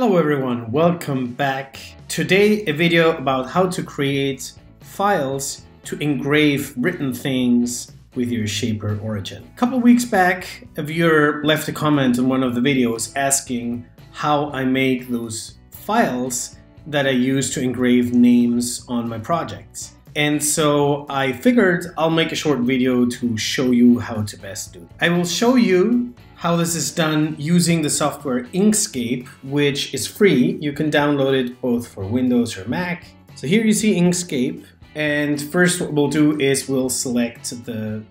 Hello everyone, welcome back. Today a video about how to create files to engrave written things with your Shaper Origin. A couple weeks back, a viewer left a comment on one of the videos asking how I make those files that I use to engrave names on my projects. And so I figured I'll make a short video to show you how to best do it. I will show you how this is done using the software Inkscape, which is free. You can download it both for Windows or Mac. So here you see Inkscape, and first what we'll do is we'll select the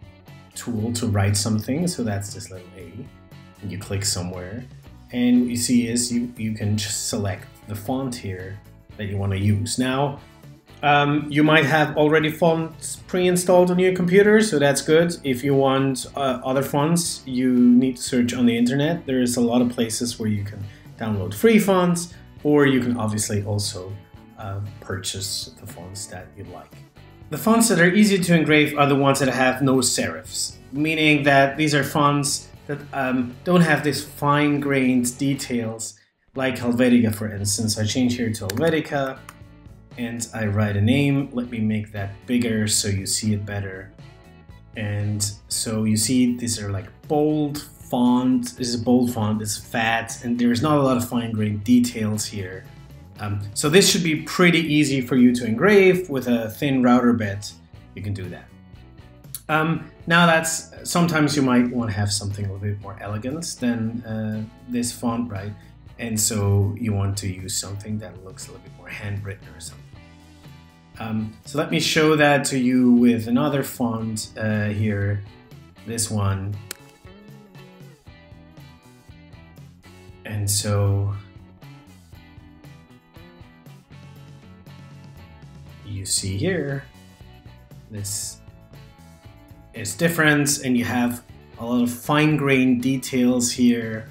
tool to write something. So that's this little A, and you click somewhere, and what you see is you can just select the font here that you want to use. Now, you might have already fonts pre-installed on your computer, so that's good. If you want other fonts, you need to search on the internet. There is a lot of places where you can download free fonts, or you can obviously also purchase the fonts that you like. The fonts that are easy to engrave are the ones that have no serifs, meaning that these are fonts that don't have these fine-grained details, like Helvetica, for instance. I change here to Helvetica. And I write a name. Let me make that bigger so you see it better. And so you see these are like bold font. This is a bold font, it's fat, and there's not a lot of fine-grained details here. So this should be pretty easy for you to engrave with a thin router bed. You can do that. Now that's, sometimes you might want to have something a little bit more elegant than this font, right? And so you want to use something that looks a little bit more handwritten or something. So let me show that to you with another font here, this one. And so you see here, this is different and you have a lot of fine-grained details here.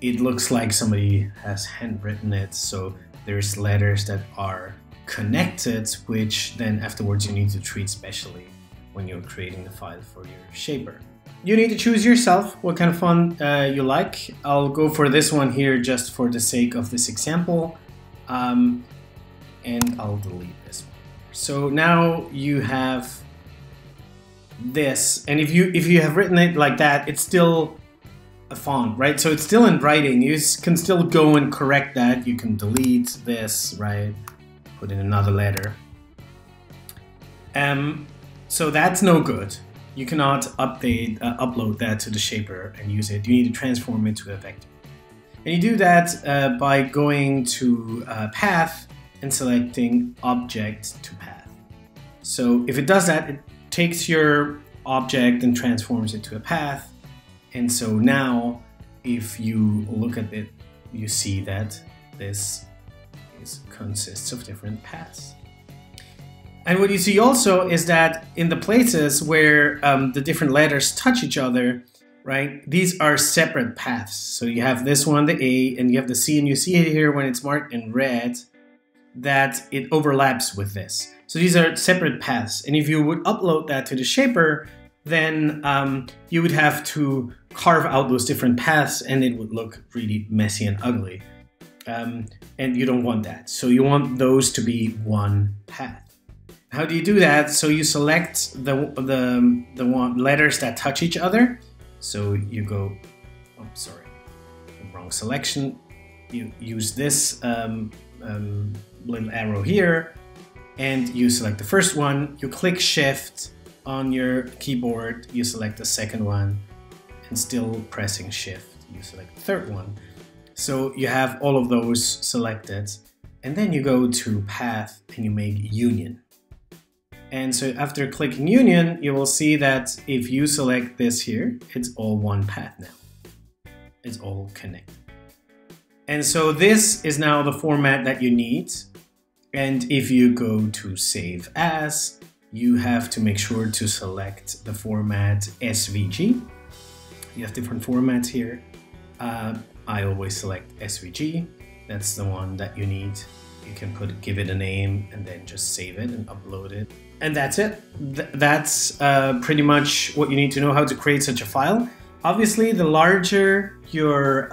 It looks like somebody has handwritten it, so there's letters that are connected, which then afterwards you need to treat specially when you're creating the file for your Shaper. You need to choose yourself what kind of font you like. I'll go for this one here just for the sake of this example, and I'll delete this one. So now you have this, and if you have written it like that, it's still a font, right? So it's still in writing. You can still go and correct that. You can delete this, right? Put in another letter. So that's no good. You cannot upload that to the Shaper and use it. You need to transform it to a vector. And you do that by going to Path and selecting Object to Path. So if it does that, it takes your object and transforms it to a path. And so now, if you look at it, you see that this consists of different paths. And what you see also is that in the places where the different letters touch each other, right, these are separate paths. So you have this one, the A, and you have the C, and you see it here when it's marked in red, that it overlaps with this. So these are separate paths. And if you would upload that to the Shaper, then you would have to carve out those different paths and it would look really messy and ugly. And you don't want that. So you want those to be one path. How do you do that? So you select the one letters that touch each other. So you go, oh, sorry, wrong selection. You use this little arrow here and you select the first one, you click Shift on your keyboard, you select the second one, and still pressing Shift, you select the third one. So you have all of those selected, and then you go to Path and you make Union. And so after clicking Union, you will see that if you select this here, it's all one path now. It's all connected. And so this is now the format that you need. And if you go to Save As, you have to make sure to select the format SVG. You have different formats here. I always select SVG. That's the one that you need. You can give it a name and then just save it and upload it. And that's it. That's pretty much what you need to know how to create such a file. Obviously, the larger your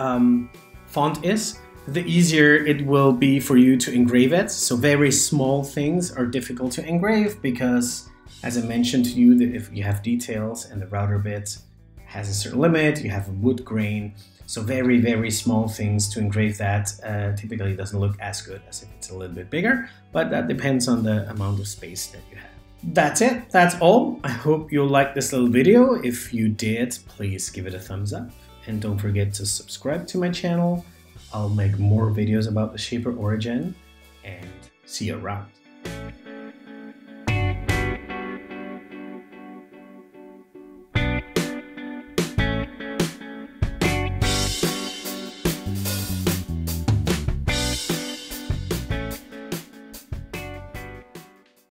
font is, the easier it will be for you to engrave it. So very small things are difficult to engrave because, as I mentioned to you, that if you have details and the router bit has a certain limit, you have a wood grain. So very, very small things to engrave that typically doesn't look as good as if it's a little bit bigger, but that depends on the amount of space that you have. That's it, that's all. I hope you liked this little video. If you did, please give it a thumbs up and don't forget to subscribe to my channel. I'll make more videos about the Shaper Origin, and see you around.